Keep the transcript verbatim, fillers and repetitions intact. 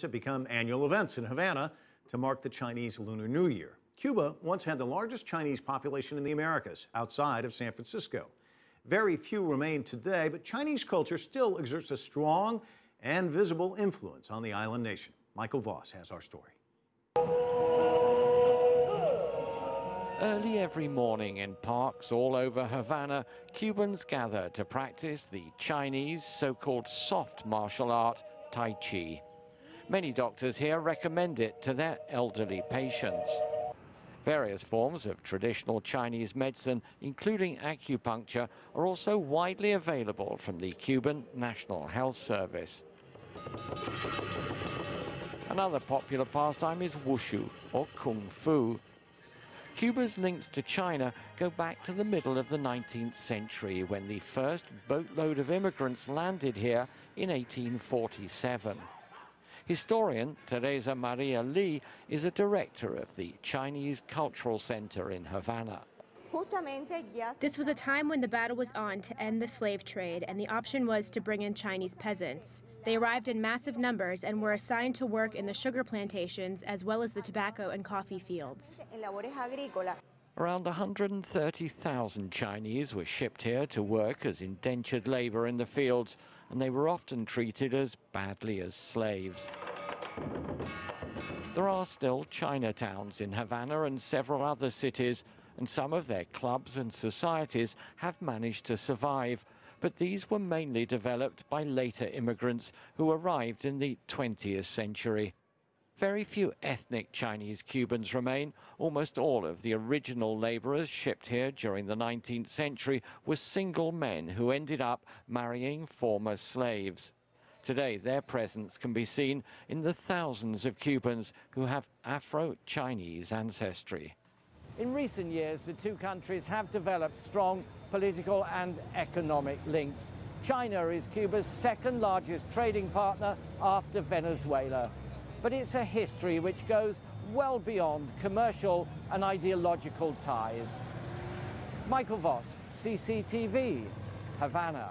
have become annual events in Havana to mark the Chinese Lunar New Year. Cuba once had the largest Chinese population in the Americas, outside of San Francisco. Very few remain today, but Chinese culture still exerts a strong and visible influence on the island nation. Michael Voss has our story. Early every morning in parks all over Havana, Cubans gather to practice the Chinese so-called soft martial art, Tai Chi. Many doctors here recommend it to their elderly patients. Various forms of traditional Chinese medicine, including acupuncture, are also widely available from the Cuban National Health Service. Another popular pastime is wushu, or kung fu. Cuba's links to China go back to the middle of the nineteenth century, when the first boatload of immigrants landed here in eighteen forty-seven. Historian Teresa Maria Lee is a director of the Chinese Cultural Center in Havana. This was a time when the battle was on to end the slave trade, and the option was to bring in Chinese peasants. They arrived in massive numbers and were assigned to work in the sugar plantations as well as the tobacco and coffee fields. Around one hundred thirty thousand Chinese were shipped here to work as indentured labor in the fields, and they were often treated as badly as slaves. There are still Chinatowns in Havana and several other cities, and some of their clubs and societies have managed to survive, but these were mainly developed by later immigrants who arrived in the twentieth century. Very few ethnic Chinese Cubans remain. Almost all of the original laborers shipped here during the nineteenth century were single men who ended up marrying former slaves. Today, their presence can be seen in the thousands of Cubans who have Afro-Chinese ancestry. In recent years, the two countries have developed strong political and economic links. China is Cuba's second largest trading partner after Venezuela. But it's a history which goes well beyond commercial and ideological ties. Michael Voss, C C T V, Havana.